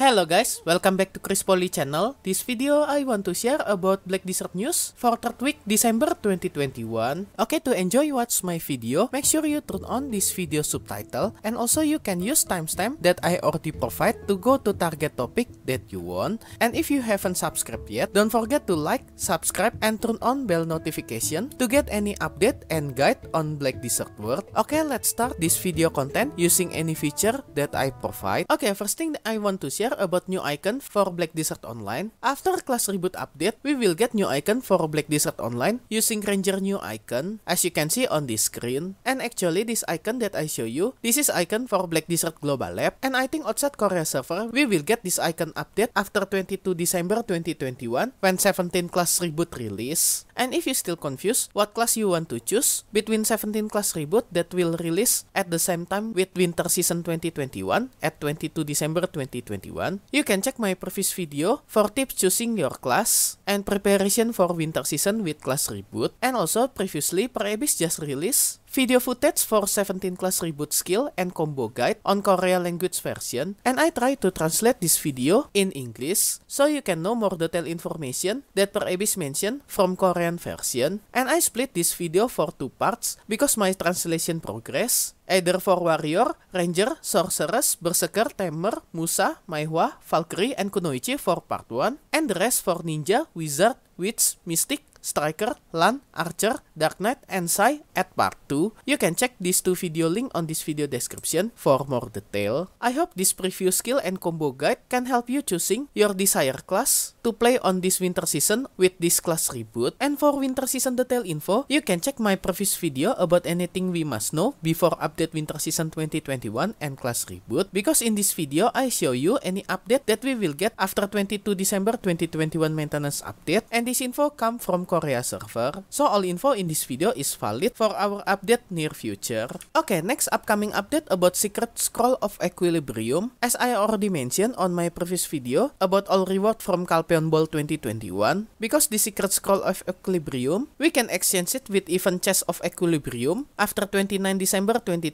Hello guys, welcome back to Chris Poli channel. This video I want to share about Black Desert news for 3rd week December 2021. Okay, to enjoy watch my video, make sure you turn on this video subtitle and also you can use timestamp that I already provide to go to target topic that you want. And if you haven't subscribed yet, don't forget to like, subscribe and turn on bell notification to get any update and guide on Black Desert world. Okay, let's start this video content using any feature that I provide. Okay, first thing that I want to share about new icon for Black Desert Online. After Class Reboot update, we will get new icon for Black Desert Online using Ranger new icon, as you can see on this screen. And actually, this icon that I show you, this is icon for Black Desert Global Lab. And I think outside Korea server, we will get this icon update after 22 December 2021 when 17 Class Reboot release. And if you still confused what class you want to choose between 17 Class Reboot that will release at the same time with Winter Season 2021 at 22 December 2021. You can check my previous video for tips choosing your class and preparation for winter season with Class Reboot. And also previously, Pearl Abyss just released video footage for 17 Class Reboot skill and combo guide on Korea language version. And I try to translate this video in English so you can know more detailed information that Pearl Abyss mentioned from Korean version. And I split this video for 2 parts because my translation progress either for Warrior, Ranger, Sorceress, Berserker, Tamer, Musa, Maihwa, Valkyrie, and Kunoichi for Part 1, and the rest for Ninja, Wizard, Witch, Mystic, Striker, Lan, Archer, Dark Knight, and Sai at Part 2. You can check these 2 video link on this video description for more detail. I hope this preview skill and combo guide can help you choosing your desired class to play on this winter season with this Class Reboot. And for winter season detail info, you can check my previous video about anything we must know before update winter season 2021 and Class Reboot, because in this video I show you any update that we will get after 22 December 2021 maintenance update, and this info come from Korea server. So all info in this video is valid for our update near future. Okay, next upcoming update about secret Scroll of Equilibrium. As I already mentioned on my previous video about all reward from Calpheon Ball 2021, because the secret Scroll of Equilibrium, we can exchange it with event Chest of Equilibrium after 29 December 2021.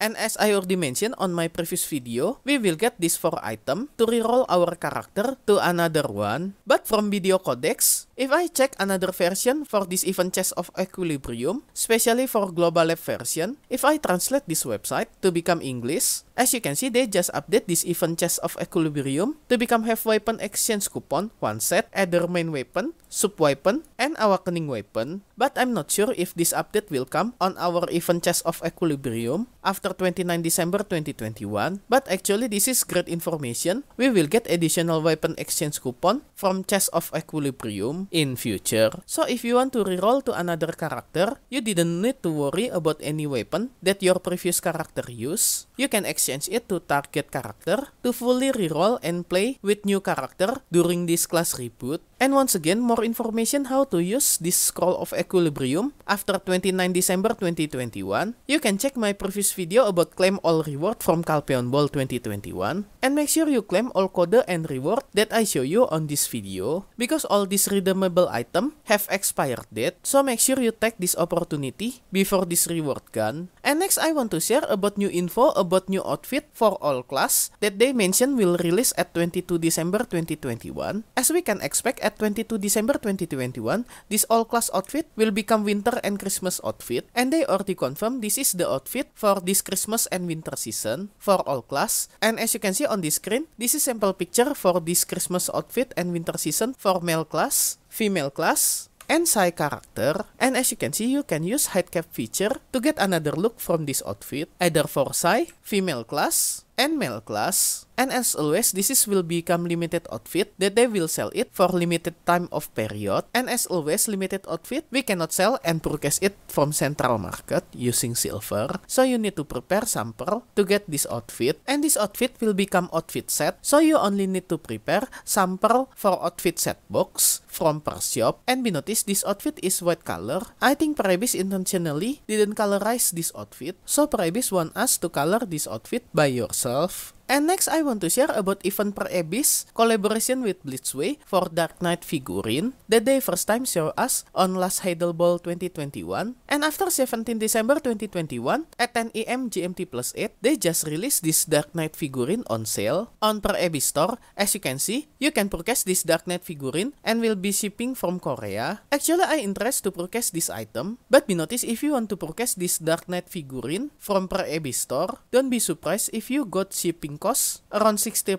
And as I already mentioned on my previous video, we will get this 4 item to reroll our character to another one. But from video codex, if I check another version for this event Chest of Equilibrium, especially for Global Lab version, if I translate this website to become English, as you can see, they just update this event Chest of Equilibrium to become have weapon exchange coupon, 1 set, either main weapon, sub weapon, and awakening weapon. But I'm not sure if this update will come on our event Chest of Equilibrium after 29 December 2021. But actually, this is great information. We will get additional weapon exchange coupon from Chest of Equilibrium in future. So if you want to reroll to another character, you didn't need to worry about any weapon that your previous character used. You can exchange it to target character to fully reroll and play with new character during this Class Reboot. And once again, more information how to use this Scroll of Equilibrium after 29 December 2021. You can check my previous video about claim all reward from Calpheon Ball 2021. And make sure you claim all code and reward that I show you on this video, because all these redeemable item have expired date. So make sure you take this opportunity before this reward gun. And next I want to share about new info about new outfit for all class that they mention will release at 22 December 2021. As we can expect at 22 December 2021, this all class outfit will become winter and Christmas outfit, and they already confirmed this is the outfit for this Christmas and winter season for all class. And as you can see on this screen, this is sample picture for this Christmas outfit and winter season for male class, female class, and Sai character. And as you can see, you can use hide cap feature to get another look from this outfit, either for Sai, female class, and male class. And as always, this is will become limited outfit that they will sell it for limited time of period. And as always, limited outfit we cannot sell and purchase it from central market using silver, so you need to prepare sample to get this outfit. And this outfit will become outfit set, so you only need to prepare sample for outfit set box from per shop. And be noticed, this outfit is white color. I think Pearl Abyss intentionally didn't colorize this outfit, so Pearl Abyss want us to color this outfit by yourself. And next I want to share about event Pearl Abyss collaboration with Blitzway for Dark Knight figurine that they first time show us on last Heidel Ball 2021. And after 17 December 2021 at 10 AM GMT+8, they just released this Dark Knight figurine on sale on Pearl Abyss store. As you can see, you can purchase this Dark Knight figurine and will be shipping from Korea. Actually, I interest to purchase this item, but be noticed if you want to purchase this Dark Knight figurine from Pearl Abyss store, don't be surprised if you got shipping cost around 60%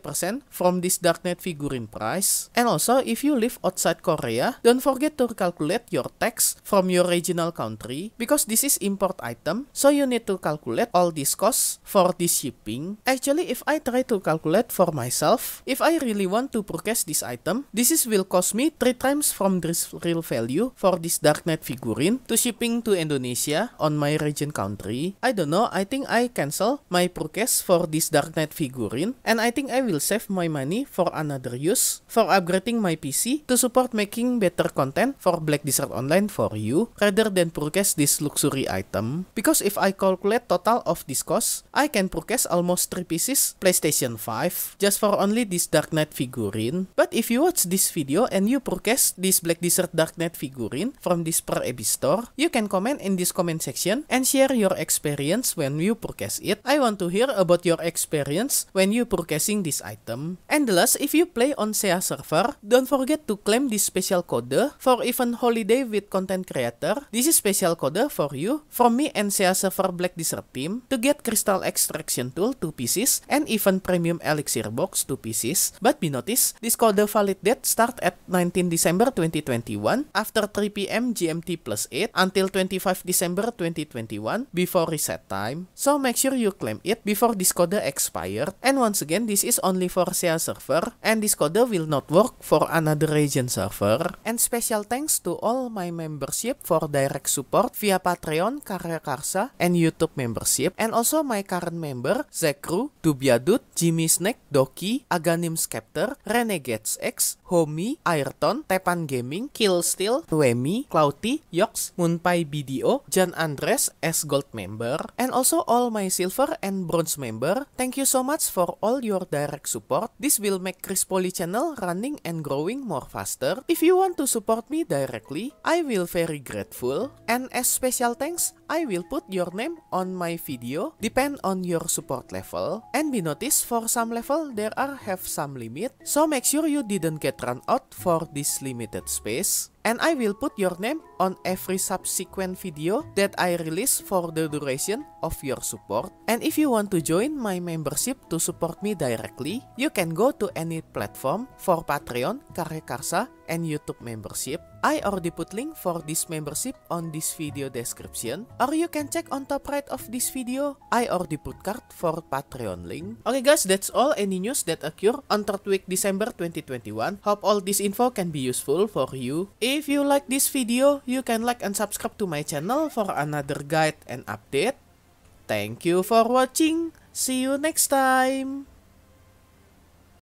from this Dark Knight figurine price. And also, if you live outside Korea, don't forget to calculate your tax from your regional country, because this is import item, so you need to calculate all these costs for this shipping. Actually, if I try to calculate for myself, if I really want to purchase this item, this is will cost me 3 times from this real value for this Dark Knight figurine to shipping to Indonesia on my region country. I don't know, I think I cancel my purchase for this Dark Knight figurine, and I think I will save my money for another use for upgrading my PC to support making better content for Black Desert Online for you, rather than purchase this luxury item. Because if I calculate total of this cost, I can purchase almost 3 pieces PlayStation 5 just for only this Dark Knight figurine. But if you watch this video and you purchase this Black Desert Dark Knight figurine from this Pearl Abyss store, you can comment in this comment section and share your experience when you purchase it. I want to hear about your experience when you purchasing this item. And the last, if you play on SEA Server, don't forget to claim this special code for event holiday with content creator. This is special code for you from me and SEA Server Black Desert team to get crystal extraction tool 2 pieces and event premium elixir box 2 pieces. But be noticed, this code valid date start at 19 December 2021 after 3 PM GMT+8 until 25 December 2021 before reset time. So make sure you claim it before this code expires. And once again, this is only for SEA Server, and this code will not work for another region server. And special thanks to all my membership for direct support via Patreon, Karya Karsa, and YouTube membership. And also my current member, Zacrue, DubyaDude, JimmySnakes, Doki, AghanimScepter, RenegadesX, Homie, Aeyrton, Tepan Gaming, KiLLSTEAL, Wammy, Clouty, Yox, MoonpieBDO, Jan-Andres S Gold member. And also all my silver and bronze member, thank you so much for all your direct support. This will make Chris Poli channel running and growing more faster. If you want to support me directly, I will very grateful. And as special thanks, I will put your name on my video, depend on your support level. And be noticed, for some level there are have some limit, so make sure you didn't get run out for this limited space. And I will put your name on every subsequent video that I release for the duration of your support. And if you want to join my membership to support me directly, you can go to any platform for Patreon, Karya Karsa, and YouTube membership. I already put link for this membership on this video description, or you can check on top right of this video. I already put card for Patreon link. Okay guys, that's all any news that occur on 3rd week December 2021. Hope all this info can be useful for you. If you like this video, you can like and subscribe to my channel for another guide and update. Thank you for watching. See you next time.